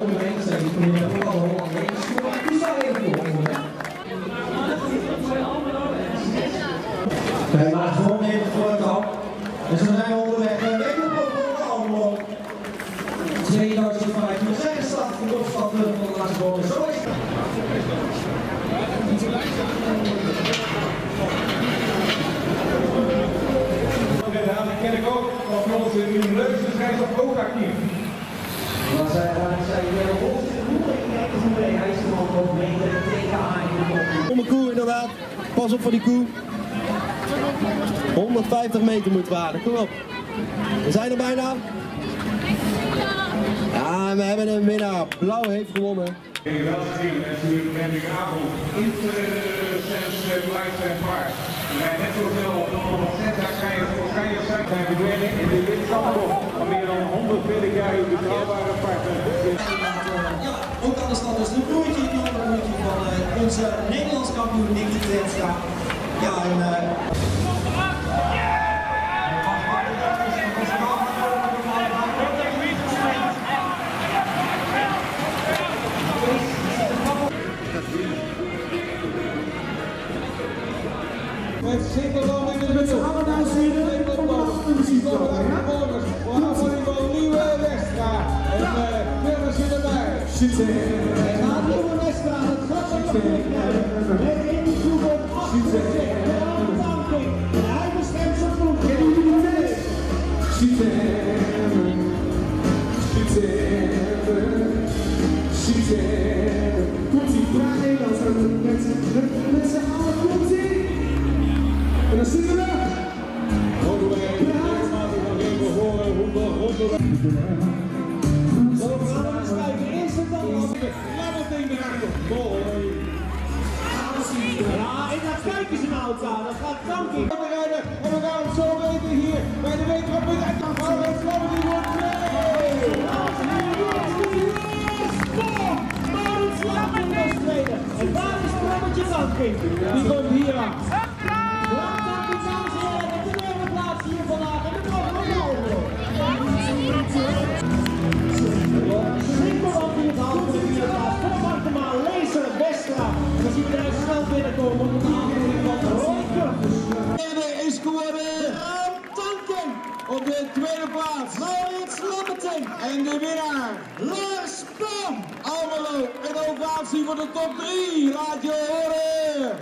Wij maken gewoon even voor het op. En zo zijn we onderweg naar de Ekelpoort Almelo. 2015 zijn gestart voor de opstand van Lars Pamp. Zo is het. Ken ik ook, want volgens de Leuzers zijn ze ook actief. Maar zij zijn weer rond in de boel en kijken hoe mee. Hij is gewoon ook mee tegen haar in de boel. Om een koe inderdaad, pas op voor die koe. 150 meter moet waarden, kom op. We zijn er bijna. Ja, we hebben een winnaar. Blauw heeft gewonnen. Ik wel gezien en toen ben ik avond intercents blijft zijn paard. Wij net zoveel op de Senta Keijer zijn bij beweging in de witkampel van meer dan 140 jaar uw betrouwbare partner. Ja, ook aan de stand is de broertje van onze Nederlands kampioen Nick de Trenska. Ja, en... Zeker wel in de middel. Van de nieuwe Westra. En verder zit erbij. Hij gaat nieuwe Westra. Het gaat op de in de groep op 8. Hij bestemt zijn groep. Komt hij vraag in als met zijn oude komt hij. En dan zitten we! Zo, we schuiven eerst en dan nog. Laat ding eruit op. Mooi! Ja, en dan kijken ze nou aan. Dat gaat dankie. We rijden en we gaan het zo weten hier bij de wetenschap. En dan gaan we het vlammen die wordt tweede! Floris Lamping was tweede. En daar is Floris Lamping. Die komt hier aan. Op de tweede plaats Floris Lamping en de winnaar Lars Pamp. Almelo, een ovatie voor de top 3, laat je horen!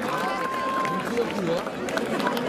Ja, dat is goed hoor.